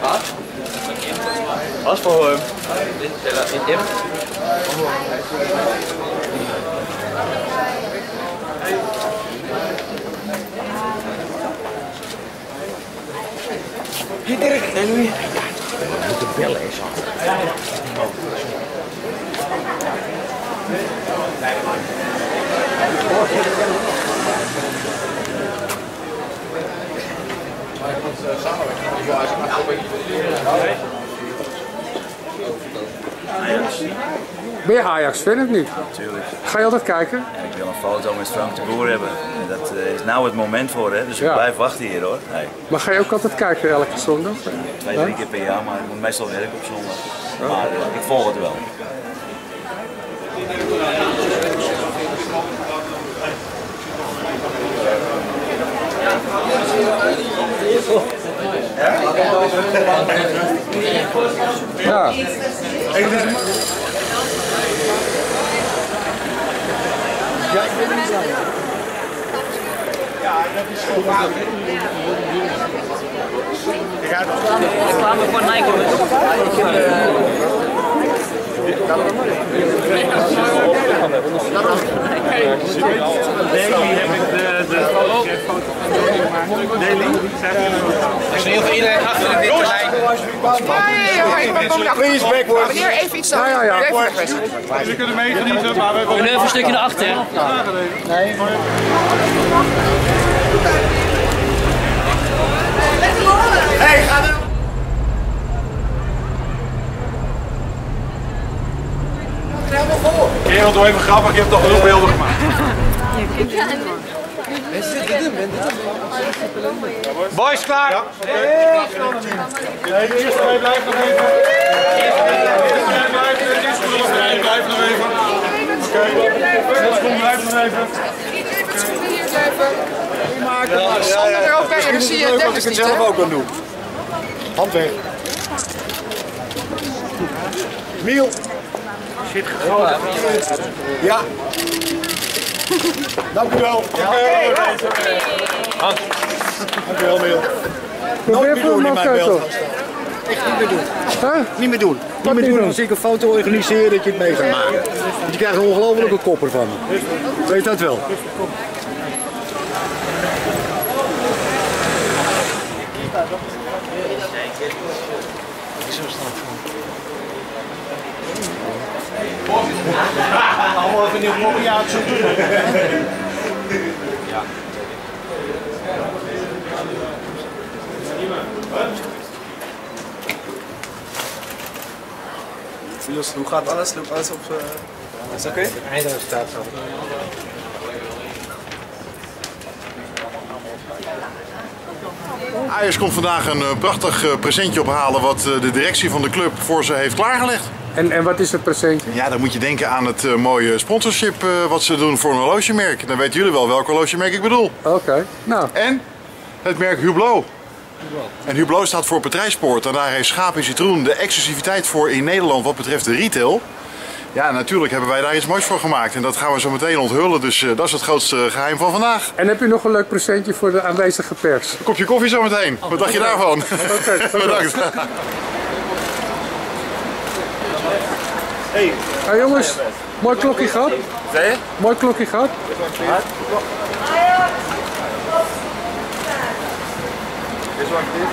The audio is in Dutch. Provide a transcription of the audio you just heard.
Wat? Wat voor hem? Dit tellen in hem. Hier terug, en nu? Ja, we moeten bellen eens aan. Ben je Ajax fan of niet? Natuurlijk. Ga je altijd kijken? Ja, ik wil een foto met Frank de Boer hebben. En dat is nou het moment voor, hè? Dus ik blijf wachten hier hoor. Hey. Maar ga je ook altijd kijken elke zondag? Ja, 2-3 keer per jaar, maar ik moet meestal werken op zondag. Oh. Maar ik volg het wel. Ja. Ja, ik ben niet zo. Ja, dat is gewoon waar. Ik ga het aan voor Nike. Jullie kunnen meegenieten, maar we hebben even een stukje naar achter. Nee, maar. Hey, ga er. Kerel, doe even grappig, je hebt toch genoeg beelden gemaakt. Boys, klaar? Ja. Nee, de eerste twee blijft nog even. De eerste twee blijft nog even. Oké, blijft nog even. Het schoenen hier blijven. Zonder erop bij, dan zie je het. Dat ik het zelf ook kan doen. Hand weg. Miel. Shit, gegoten. Ja. Dank u wel. Hans. Dank u wel, Miel. Nooit meer doen in mijn beeld. Echt niet meer doen. Huh? Niet meer doen. Niet meer doen. Als ik een foto organiseer dat je het mee gaat maken. Want je krijgt een ongelofelijke kopper van me. Weet dat wel. Allemaal even een nieuw moppie uitzoeken. Ja. Jos, hoe gaat alles? Loopt alles op? Is het oké? Eindresultaat zo. Ajax komt vandaag een prachtig presentje ophalen wat de directie van de club voor ze heeft klaargelegd. En wat is dat presentje? Ja, dan moet je denken aan het mooie sponsorship wat ze doen voor een horlogemerk. Dan weten jullie wel welk horlogemerk ik bedoel. Oké. Nou. En het merk Hublot. En Hublot staat voor Patrijspoort. En daar heeft Schaap en Citroen de exclusiviteit voor in Nederland wat betreft de retail. Ja, natuurlijk hebben wij daar iets moois voor gemaakt. En dat gaan we zo meteen onthullen. Dus dat is het grootste geheim van vandaag. En heb je nog een leuk presentje voor de aanwezige pers? Een kopje koffie zo meteen. Wat dacht je daarvan? Oké, bedankt. Hey. Hey jongens, mooi klokje gehad. Zei je? Mooi klokje gehad. Is wat dit?